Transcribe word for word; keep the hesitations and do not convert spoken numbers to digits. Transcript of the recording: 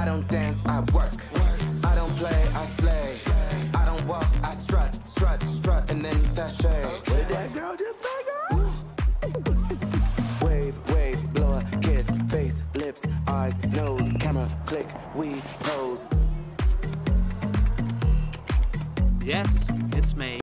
I don't dance, I work. I don't play, I slay. I don't walk, I strut, strut, strut, and then sashay. What did that girl just say, girl? Wave, wave, blow a kiss, face, lips, eyes, nose, camera, click, we pose. Yes, it's me.